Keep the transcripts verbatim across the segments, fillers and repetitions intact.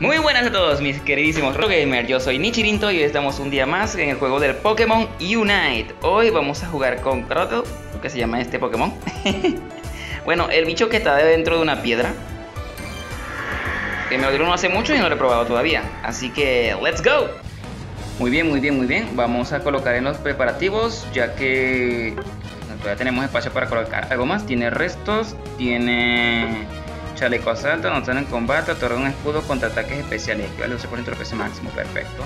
Muy buenas a todos mis queridísimos RoGamer, yo soy Nichirinto y hoy estamos un día más en el juego del Pokémon Unite. Hoy vamos a jugar con Crustle, que se llama este Pokémon. Bueno, el bicho que está dentro de una piedra, que me lo dieron no hace mucho y no lo he probado todavía, así que ¡let's go! Muy bien, muy bien, muy bien, vamos a colocar en los preparativos, ya que todavía tenemos espacio para colocar algo más. Tiene restos, tiene... Chaleco asalto, no están en combate, otorga un escudo contra ataques especiales, equivale a doce por ciento de P C máximo, perfecto.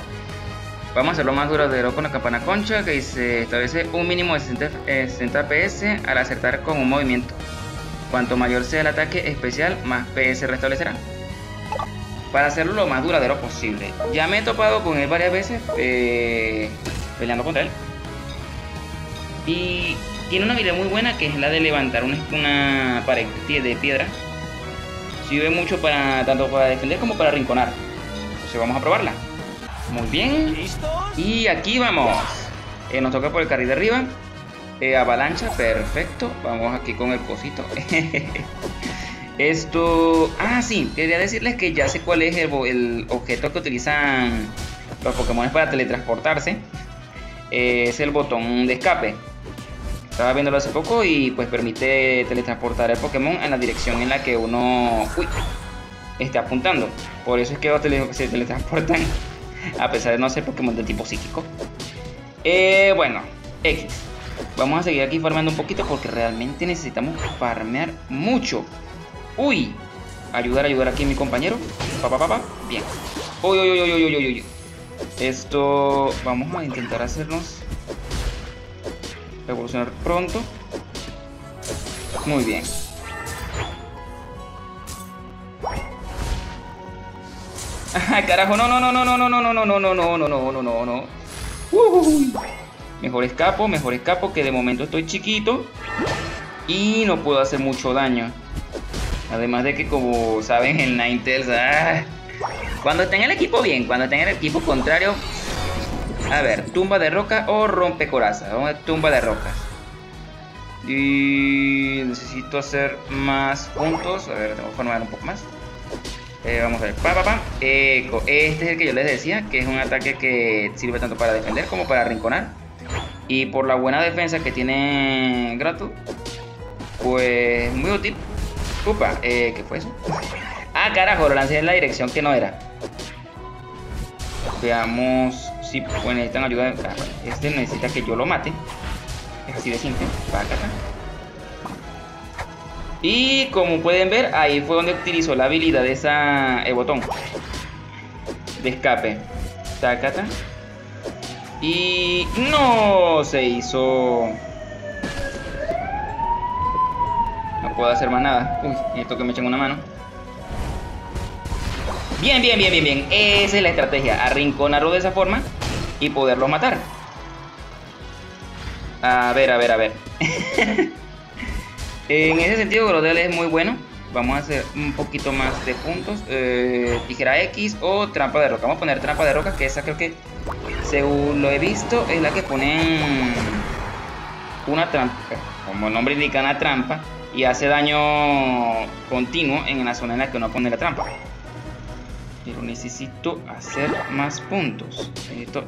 Vamos a hacerlo más duradero con la campana concha, que dice, establece un mínimo de sesenta, eh, sesenta P S al acertar con un movimiento. Cuanto mayor sea el ataque especial, más P S restablecerá. Para hacerlo lo más duradero posible. Ya me he topado con él varias veces, eh, peleando contra él. Y tiene una habilidad muy buena, que es la de levantar una, una pared de piedra. Sirve mucho para tanto para defender como para arrinconar. Entonces vamos a probarla. Muy bien. Y aquí vamos. Eh, nos toca por el carril de arriba. Eh, avalancha, perfecto. Vamos aquí con el cosito. Esto... Ah, sí. Quería decirles que ya sé cuál es el, el objeto que utilizan los Pokémon para teletransportarse. Eh, es el botón de escape. Estaba viéndolo hace poco y pues permite teletransportar el Pokémon en la dirección en la que uno uy, está apuntando. Por eso es que tele, se teletransportan a pesar de no ser Pokémon de tipo psíquico. Eh, bueno, X. Vamos a seguir aquí farmeando un poquito porque realmente necesitamos farmear mucho. Uy, ayudar, ayudar aquí a mi compañero. Papá, papá, pa, pa. Bien. Uy, uy, uy, uy, uy, uy, uy. Esto vamos a intentar hacernos... Evolucionar pronto. Muy bien. Ajá, carajo, no, no, no, no, no, no, no, no, no, no, no, no, no, no, no, no. Mejor escapo, mejor escapo, que de momento estoy chiquito y no puedo hacer mucho daño. Además de que, como saben, el Ninetales, ¡ah! Cuando está en el equipo bien, cuando está en el equipo contrario. A ver, tumba de roca o rompecoraza. Vamos a tumba de rocas. Y necesito hacer más puntos. A ver, tengo que formar un poco más. Eh, vamos a ver. Pa, pa, pa. Eco. Este es el que yo les decía, que es un ataque que sirve tanto para defender como para arrinconar. Y por la buena defensa que tiene Crustle, pues muy útil. Upa, eh, ¿qué fue eso? Ah, carajo, lo lancé en la dirección que no era. Veamos. Si sí, pues necesitan ayuda. Este necesita que yo lo mate. Es así de simple. Y como pueden ver, ahí fue donde utilizó la habilidad de esa el botón de escape. Tacata. Y no se hizo. No puedo hacer más nada. Uy, necesito que me echen una mano. Bien, bien, bien, bien, bien. Esa es la estrategia. Arrinconarlo de esa forma. Y poderlos matar. A ver, a ver, a ver. En ese sentido, Crustle es muy bueno. Vamos a hacer un poquito más de puntos. Eh, tijera X o trampa de roca. Vamos a poner trampa de roca, que esa creo que, según lo he visto, es la que ponen una trampa. Como el nombre indica, una trampa. Y hace daño continuo en la zona en la que uno pone la trampa. Pero necesito hacer más puntos. Necesito...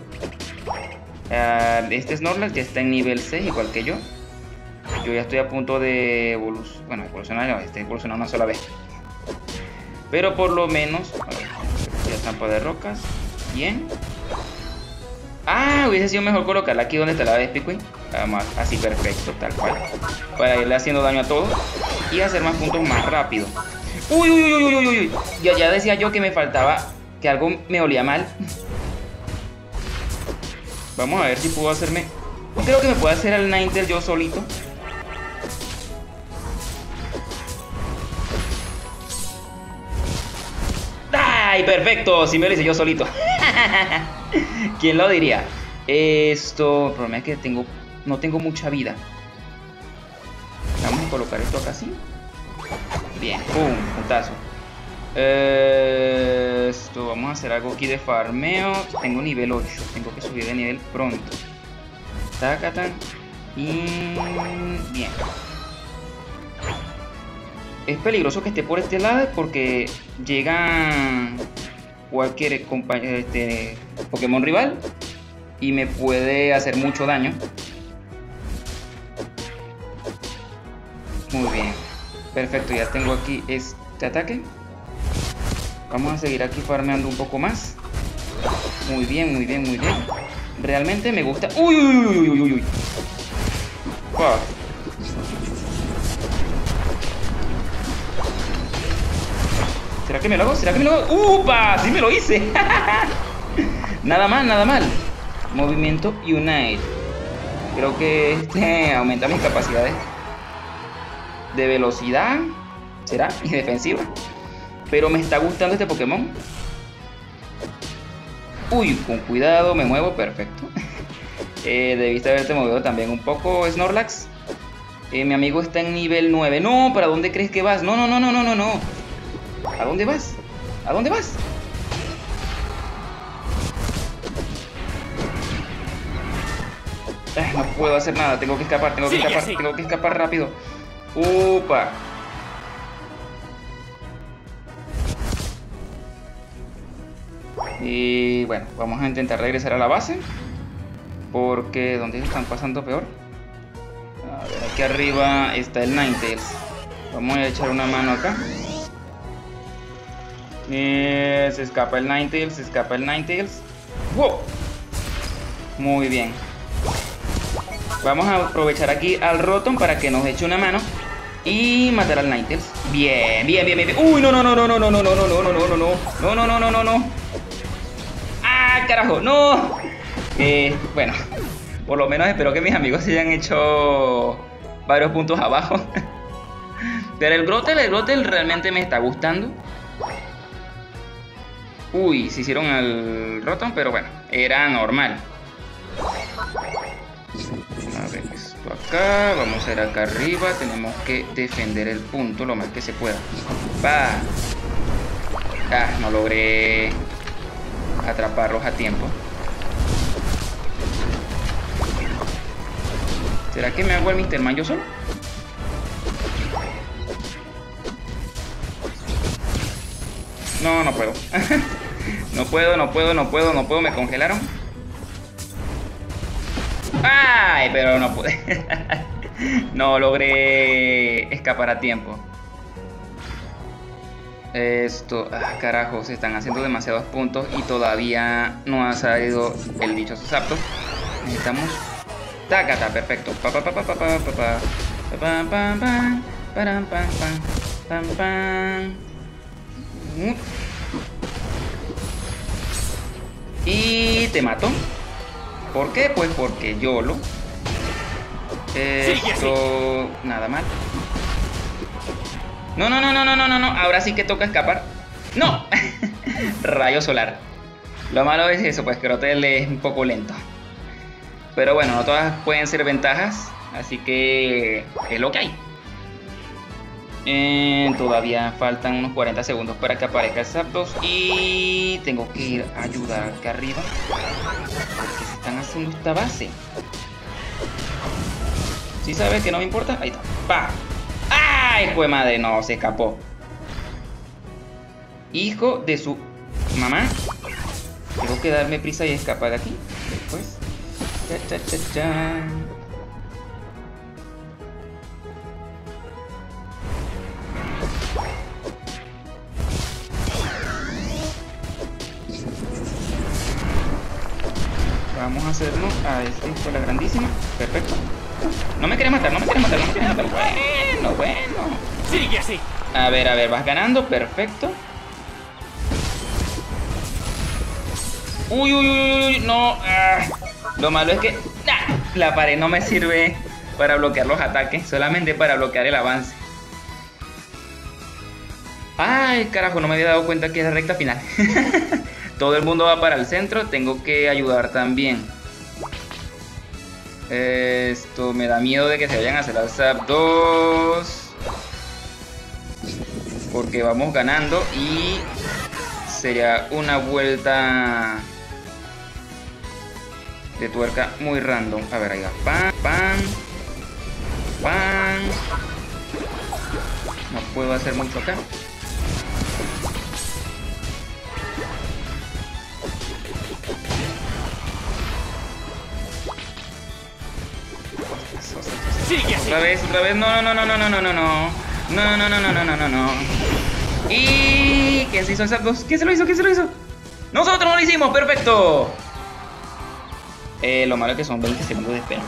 Uh, este Snorlax ya está en nivel seis, igual que yo. Yo ya estoy a punto de evolucionar. Bueno, evolucionar no, este evolucionar una sola vez. Pero por lo menos... A ver, ya trampa de rocas. Bien. Ah, hubiese sido mejor colocarla aquí donde está la de Piquin. Así, perfecto, tal cual. Para irle haciendo daño a todos. Y hacer más puntos más rápido. Uy, uy, uy, uy, uy, uy, ya, ya decía yo que me faltaba, que algo me olía mal. Vamos a ver si puedo hacerme... Creo que me puedo hacer al Ninetales yo solito. ¡Ay, perfecto! Sí me lo hice yo solito. ¿Quién lo diría? Esto... El problema es que tengo... no tengo mucha vida. Vamos a colocar esto acá así. Bien, pum, puntazo. Eh, esto, vamos a hacer algo aquí de farmeo. Tengo nivel ocho, tengo que subir de nivel pronto. Tacatan. Y... bien. Es peligroso que esté por este lado porque llegan cualquier compañero, este, Pokémon rival, y me puede hacer mucho daño. Muy bien, perfecto, ya tengo aquí este ataque. Vamos a seguir aquí farmeando un poco más. Muy bien, muy bien, muy bien. Realmente me gusta. ¡Uy, uy, uy, uy, uy, uy, uy! Wow. ¿Será que me lo hago? ¿Será que me lo hago? ¡Upa! ¡Sí me lo hice! Nada mal, nada mal. Movimiento Unite. Creo que este aumenta mis capacidades de velocidad, será, y defensiva. Pero me está gustando este Pokémon. Uy, con cuidado, me muevo, perfecto. Eh, debiste haberte movido también un poco, Snorlax. Eh, mi amigo está en nivel nueve. No, ¿para dónde crees que vas? No, no, no, no, no, no, no. ¿A dónde vas? ¿A dónde vas? Eh, no puedo hacer nada, tengo que escapar, tengo que escapar, sí, sí. tengo que escapar rápido. Upa. Y bueno, vamos a intentar regresar a la base. Porque donde están pasando peor. A ver, aquí arriba está el Ninetales. Vamos a echar una mano acá. Eh, se escapa el Ninetales, se escapa el Ninetales. ¡Wow! Muy bien. Vamos a aprovechar aquí al Rotom para que nos eche una mano y matar al Ninetales. Bien, bien, bien, bien. Uy, no, no, no, no, no, no, no, no, no, no, no, no, no, no, no, no, no, no, no. ¡Ah, carajo! ¡No! Eh, bueno, por lo menos espero que mis amigos se hayan hecho varios puntos abajo. Pero el Grotel, el Grotel realmente me está gustando. Uy, se hicieron al Rotom, pero bueno, era normal. A ver, esto acá, vamos a ir acá arriba. Tenemos que defender el punto lo más que se pueda. ¡Va! Ah, no logré atraparlos a tiempo. ¿Será que me hago el mister Man yo solo? No, no puedo. No puedo, no puedo, no puedo, no puedo. Me congelaron. ¡Ay! Pero no pude. No logré escapar a tiempo. Esto... Ah, carajo, se están haciendo demasiados puntos y todavía no ha salido el dichoso Zapdos. Necesitamos... Tacata, perfecto. Pa pa pa pa pa pa pa pa pa pa pam pam pam pam. Y te mato. ¿Por qué? Pues porque yo lo... Esto... Nada mal. No, no, no, no, no, no, no. Ahora sí que toca escapar. ¡No! Rayo solar. Lo malo es eso, pues que Rotel es un poco lento. Pero bueno, no todas pueden ser ventajas, así que es lo que hay. Eh, todavía faltan unos cuarenta segundos para que aparezca el Zapdos y tengo que ir a ayudar acá arriba. Porque se están haciendo esta base. ¿Sí sabes que no me importa? Ahí está. ¡Pa! ¡Ay, hijo de madre! No, se escapó. Hijo de su mamá. Tengo que darme prisa y escapar de aquí. Después. Cha, cha, cha, cha. Vamos a hacerlo a esta escuela grandísima. Perfecto. No me quieres matar, no me quieres matar, no me quieres matar. Bueno, bueno. Sigue así. A ver, a ver, vas ganando. Perfecto. Uy, uy, uy, uy, no. Ah. Lo malo es que ¡ah! La pared no me sirve para bloquear los ataques, solamente para bloquear el avance. Ay, carajo, no me había dado cuenta que es la recta final. Todo el mundo va para el centro, tengo que ayudar también. Esto me da miedo de que se vayan a hacer al Zapdos. Porque vamos ganando y sería una vuelta... de tuerca muy random. A ver, ahí va. Pam, pam, pam. No puedo hacer mucho acá. Sigue así. Otra vez, otra vez. No, no, no, no, no, no, no, no. No, no, no, no, no, no, no, no. Y... ¿qué se hizo el Zapdos? ¿Qué se lo hizo? ¿Qué se lo hizo? Nosotros no lo hicimos, perfecto. Eh, lo malo es que son veinte segundos de espera.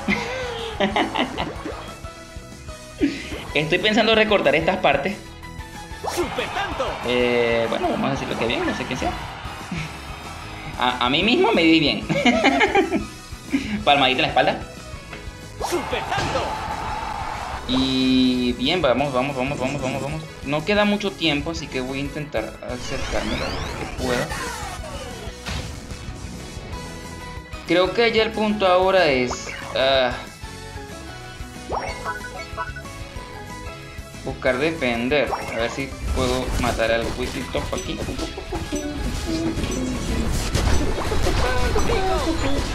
Estoy pensando recortar estas partes. Eh, bueno, vamos a decir lo que bien, no sé qué sea. A, a mí mismo me di bien. Palmadita en la espalda. Y bien, vamos, vamos, vamos, vamos, vamos, vamos. No queda mucho tiempo, así que voy a intentar acercarme lo que pueda. Creo que ya el punto ahora es... Uh, buscar defender. A ver si puedo matar al Wigglytuff aquí.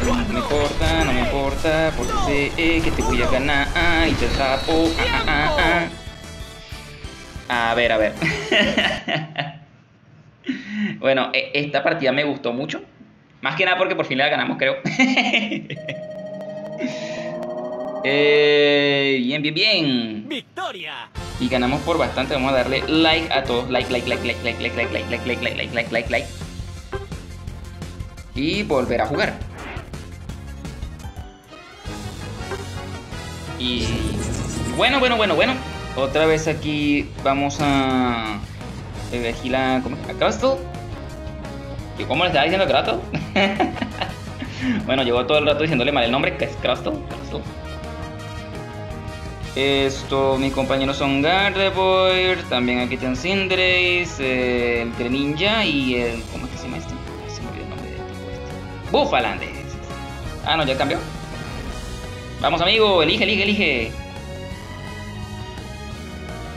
No me importa, no me importa, porque sé que te voy a ganar y te tapo. Ah, ah, ah, ah. A ver, a ver. Bueno, esta partida me gustó mucho. Más que nada porque por fin la ganamos, creo. eh, bien, bien, bien. Victoria. Y ganamos por bastante. Vamos a darle like a todos. Like, like, like, like, like, like, like, like, like, like, like, like, like, like, like. Y volver a jugar. Y bueno, bueno, bueno, bueno. Otra vez aquí vamos a vigilar a Crustle. ¿Y cómo le estaba diciendo Crustle? Bueno, llevo todo el rato diciéndole mal el nombre, que es Crustle. Esto, mis compañeros son Gardevoir. También aquí están Cinderace, el Greninja y el... ¿cómo es que se llama este? Buffalandes. Ah, no, ya cambió. Vamos, amigo, elige, elige, elige.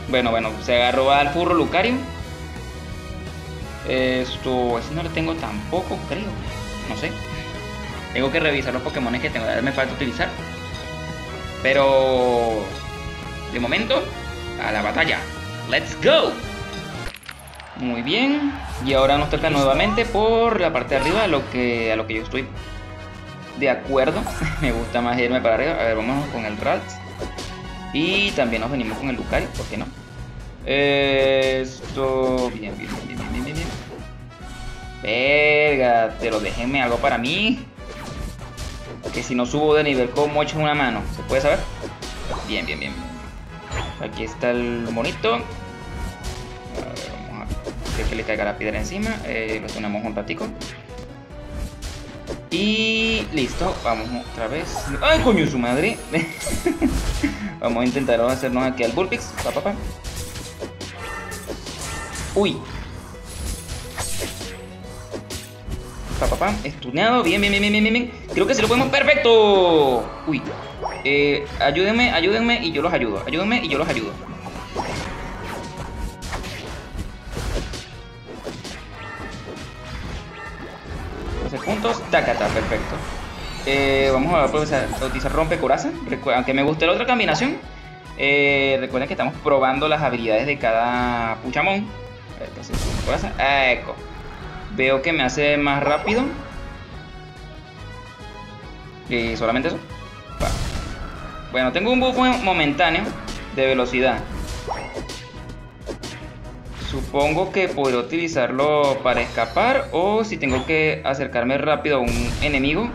Bueno, bueno, se agarró al furro Lucario. Esto, ese no lo tengo tampoco, creo. No sé. Tengo que revisar los Pokémon que tengo. Me falta utilizar. Pero... de momento, a la batalla. ¡Let's go! Muy bien, y ahora nos toca nuevamente por la parte de arriba, a lo que, a lo que yo estoy de acuerdo. Me gusta más irme para arriba. A ver, vámonos con el Rats. Y también nos venimos con el Lucario, ¿por qué no? Esto... bien, bien, bien, bien, bien, bien. Verga, te lo déjenme algo para mí. Que si no subo de nivel, como echo una mano, ¿se puede saber? Bien, bien, bien. Aquí está el monito. Que le caiga la piedra encima, eh, lo tenemos un ratico y listo. Vamos otra vez. ¡Ay, coño su madre! Vamos a intentar hacernos aquí al Vulpix. Pa, pa, pa. Uy, pa, pa, pa. Estuneado, bien, bien, bien, bien, bien, bien. Creo que sí lo podemos, perfecto. Uy, eh, ayúdenme, ayúdenme y yo los ayudo. Ayúdenme y yo los ayudo. Puntos, tacata, perfecto. Eh, vamos a utilizar, a utilizar rompecoraza. Recuerda, aunque me guste la otra combinación, eh, recuerden que estamos probando las habilidades de cada Puchamón. A ver, entonces, rompecoraza. Ah, eco. Veo que me hace más rápido. Y solamente eso. Va. Bueno, tengo un buff momentáneo de velocidad. Supongo que puedo utilizarlo para escapar o si tengo que acercarme rápido a un enemigo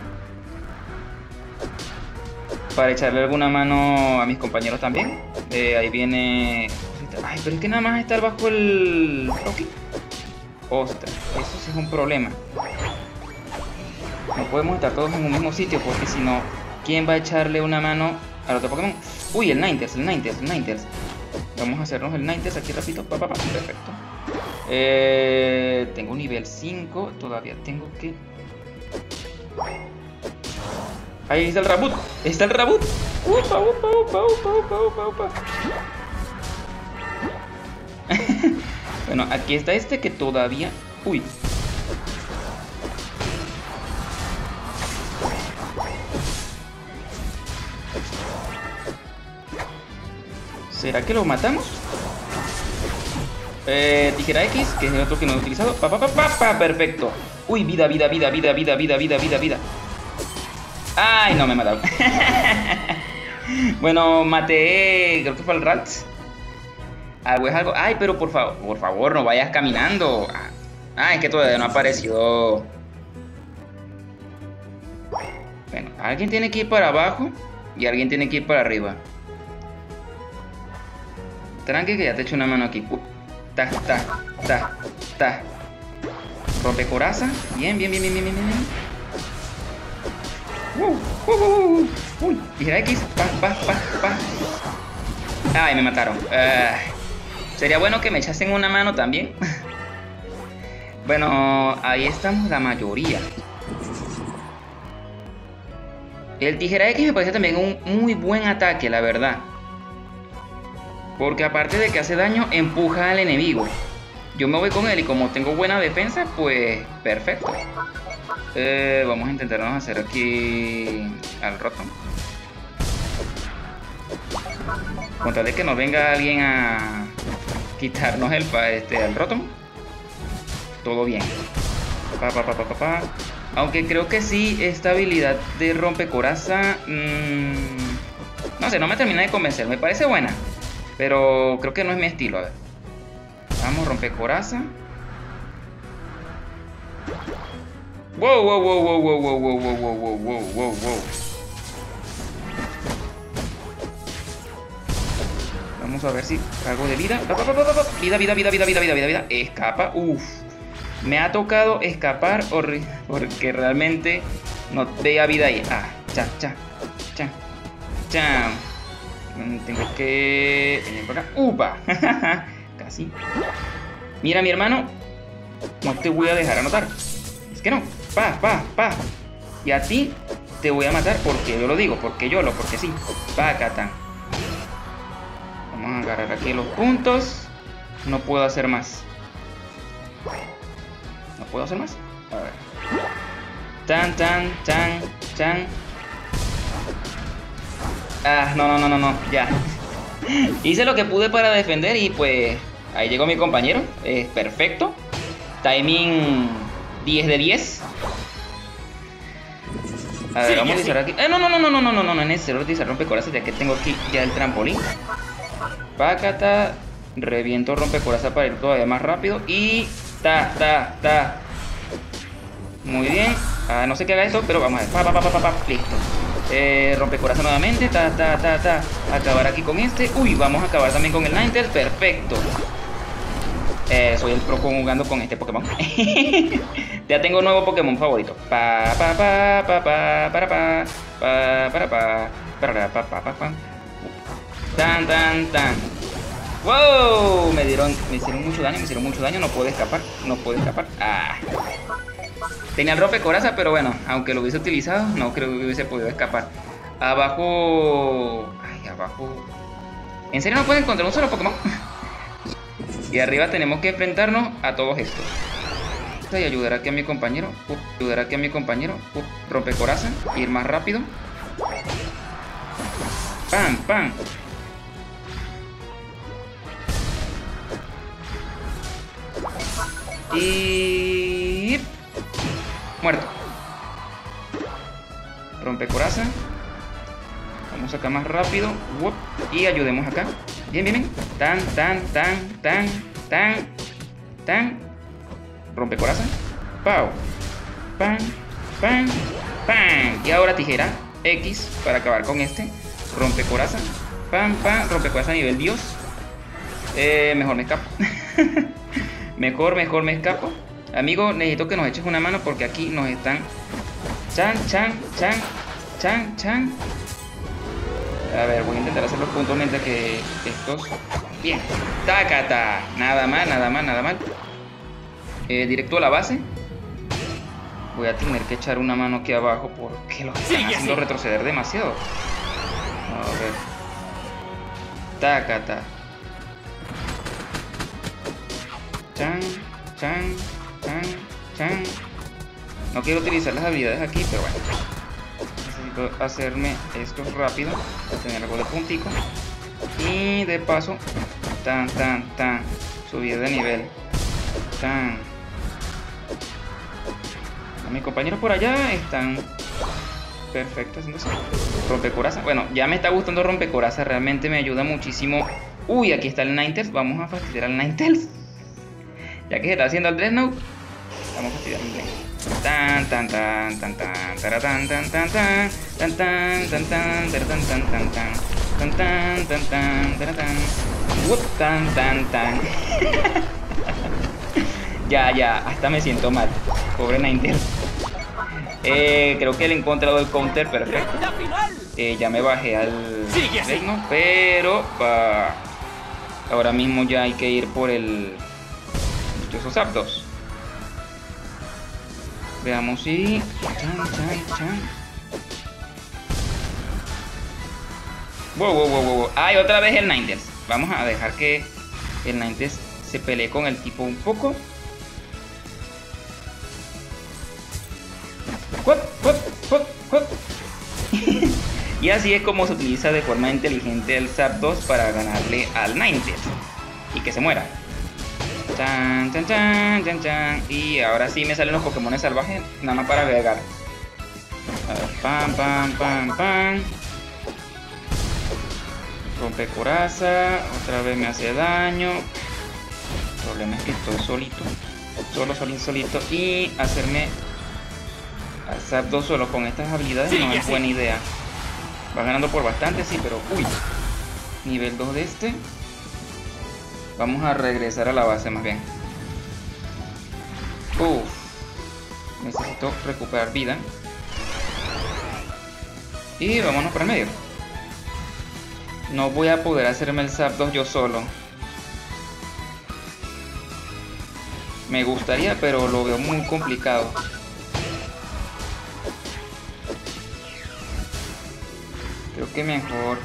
para echarle alguna mano a mis compañeros también. Eh, ahí viene... ay, pero es que nada más estar bajo el... Rocky. Ostras, eso sí es un problema. No podemos estar todos en un mismo sitio porque si no, ¿quién va a echarle una mano al otro Pokémon? Uy, el Ninetales, el Ninetales, el Ninetales. Vamos a hacernos el Ninetales aquí rapidito, pa, pa, pa. Perfecto. Eh, tengo nivel cinco, todavía tengo que... ahí está el Raboot, está el Raboot. Upa, upa, upa, upa, upa, upa. Bueno, aquí está este que todavía... uy. ¿Será que lo matamos? Eh, tijera equis, que es el otro que no he utilizado. Pa, pa, pa, pa, pa, perfecto. Uy, vida, vida, vida, vida, vida, vida, vida, vida, vida. Ay, no me mataron. Bueno, maté, creo que fue el Rats. Algo es algo. Ay, pero por favor, por favor, no vayas caminando. Ah, es que todavía no ha aparecido. Bueno, alguien tiene que ir para abajo y alguien tiene que ir para arriba. Tranqui, que ya te echo una mano aquí. Uh, ta, ta, ta, ta. Rompecoraza. Bien, bien, bien, bien, bien, bien, bien. Uh, uh, uh, uh. Uy, tijera X. Pa, pa, pa, pa. Ay, me mataron. Uh, sería bueno que me echasen una mano también. Bueno, ahí estamos la mayoría. El tijera X me parece también un muy buen ataque, la verdad. Porque aparte de que hace daño, empuja al enemigo. Yo me voy con él y como tengo buena defensa, pues perfecto. Eh, vamos a intentarnos hacer aquí al Rotom. Con tal de que nos venga alguien a quitarnos el este, al Rotom. Todo bien. Pa, pa, pa, pa, pa, pa. Aunque creo que sí, esta habilidad de rompecoraza... Mmm, no sé, no me termina de convencer. Me parece buena. Pero creo que no es mi estilo, a ver. Vamos, rompecoraza. Wow, wow, wow, wow, wow, wow, wow, wow, wow, wow, wow, wow. Vamos a ver si cargo de vida. Vida, vida, vida, vida, vida, vida, vida, vida. Escapa. Uf. Me ha tocado escapar porque realmente no tenía vida ahí. Ah, cha, cha, cha, cha. Tengo que venir por acá. ¡Upa! Casi. Mira, mi hermano. No te voy a dejar anotar. Es que no. Pa, pa, pa. Y a ti te voy a matar porque yo lo digo. Porque yo lo, porque sí. Pa, cata. Vamos a agarrar aquí los puntos. No puedo hacer más. No puedo hacer más. A ver. Tan, tan, tan, tan. Ah, no, no, no, no, no, ya. Hice lo que pude para defender y pues ahí llegó mi compañero. Es perfecto. Timing diez de diez. A ver, sí, vamos a utilizar sí. Aquí. Eh, no, no, no, no, no, no, no, no, no, es necesario utilizar rompecoraza ya que tengo aquí ya el trampolín. Pácata. Reviento rompecoraza para ir todavía más rápido. Y ta, ta, ta. Muy bien. Ah, no sé qué haga esto, pero vamos a ver. Pa, pa, pa, pa, pa, listo. Eh, rompecoraza nuevamente, ta, ta, ta, ta. Acabar aquí con este, uy, vamos a acabar también con el Ninetales, perfecto. eh, Soy el pro jugando con este Pokémon. Ya tengo un nuevo Pokémon favorito. Pa, pa, pa, pa, pa, para, pa. Pa, para, pa. Para, pa, pa, pa, pa. Tan, tan, tan. Wow, me dieron, me hicieron mucho daño, me hicieron mucho daño, no puedo escapar, no puedo escapar, ah. Tenía el rompecoraza, pero bueno, aunque lo hubiese utilizado, no creo que hubiese podido escapar. Abajo... Ay, abajo... ¿En serio no puedo encontrar un solo Pokémon? Y arriba tenemos que enfrentarnos a todos estos. Y ayudar aquí a mi compañero. Uh, ayudar aquí a mi compañero. Uh, rompecoraza. Ir más rápido. ¡Pam, pam! Y... muerto. Rompecoraza. Vamos acá más rápido. Uop. Y ayudemos acá. Bien, bien, bien. Tan, tan, tan, tan, tan, tan. Rompecoraza. Pau. Pan, pan, pan. Y ahora tijera X para acabar con este. Rompecoraza. Pam, pam. Rompecoraza a nivel Dios. Eh, mejor me escapo. Mejor, mejor me escapo. Amigo, necesito que nos eches una mano porque aquí nos están... Chan, chan, chan, chan, chan. A ver, voy a intentar hacer los puntos mientras que estos... Bien. Tacata. Nada mal, nada mal, nada mal. Eh, directo a la base. Voy a tener que echar una mano aquí abajo porque los están haciendo retroceder demasiado. A ver. Tacata. Chan, chan. Chan, chan. No quiero utilizar las habilidades aquí, pero bueno. Necesito hacerme esto rápido para tener algo de puntico. Y de paso, tan, tan, tan. Subir de nivel. Tan. Mis compañeros por allá están Perfecto, entonces rompecoraza. Bueno, ya me está gustando rompecoraza, realmente me ayuda muchísimo. Uy, aquí está el Ninetales. Vamos a fastidiar al Ninetales, ya que se está haciendo el Dreadnought. Vamos a fastidiar al Ninetales. Tan tan tan tan tan tan tan tan tan tan tan tan tan tan tan tan tan tan tan tan tan tan tan tan tan. Ya, ya, hasta me siento mal. Pobre Ninetales. Eh, creo que le he encontrado el counter perfecto. Eh, ya me bajé al reino, pero uh, ahora mismo ya hay que ir por el dichoso Zapdos. Veamos si... Chan, chan, chan. Wow, wow, wow, wow. Ay, otra vez el Ninetales. Vamos a dejar que el Ninetales se pelee con el tipo un poco. What, what, what, what. Y así es como se utiliza de forma inteligente el Zapdos para ganarle al Ninetales y que se muera. Chan, chan, chan, chan, chan. Y ahora sí me salen los Pokémon salvajes, nada más para agregar. A ver, pam, pam, pam, pam. Rompecoraza, otra vez me hace daño. El problema es que estoy solito, solo, solín, solito. Y hacerme al Zapdos solo con estas habilidades sí, no es sí. buena idea. Va ganando por bastante, sí, pero uy. Nivel dos de este. Vamos a regresar a la base más bien. Uff. Necesito recuperar vida. Y vámonos para el medio. No voy a poder hacerme el Zapdos yo solo. Me gustaría, pero lo veo muy complicado. Creo que mejor...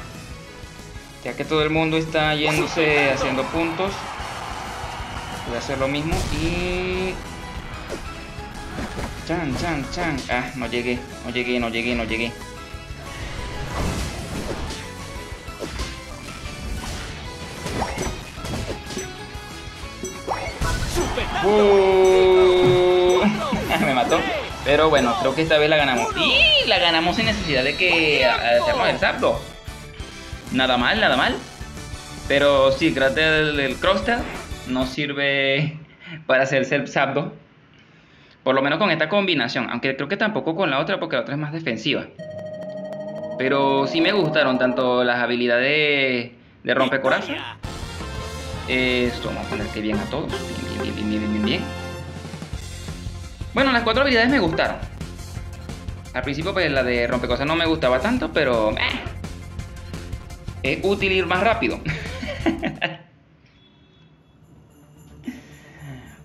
Ya que todo el mundo está yéndose haciendo puntos, voy a hacer lo mismo y... Chan, chan, chan. Ah, no llegué, no llegué, no llegué, no llegué. ¡Oh! Me mató. Pero bueno, creo que esta vez la ganamos. Y la ganamos sin necesidad de que hacemos el Zapdos. Nada mal, nada mal. Pero sí, gracias al Crustle no sirve para hacerse el Zapdos. Por lo menos con esta combinación. Aunque creo que tampoco con la otra, porque la otra es más defensiva. Pero sí me gustaron tanto las habilidades de rompecoraza. Esto, vamos a poner que bien a todos. Bien, bien, bien, bien, bien, bien. Bueno, las cuatro habilidades me gustaron. Al principio pues la de rompecoraza no me gustaba tanto, pero... Eh. Es útil ir más rápido.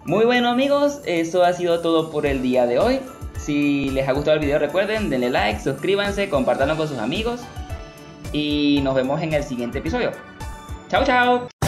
Muy bueno amigos, eso ha sido todo por el día de hoy. Si les ha gustado el video recuerden, denle like, suscríbanse, compártanlo con sus amigos. Y nos vemos en el siguiente episodio. Chao, chao.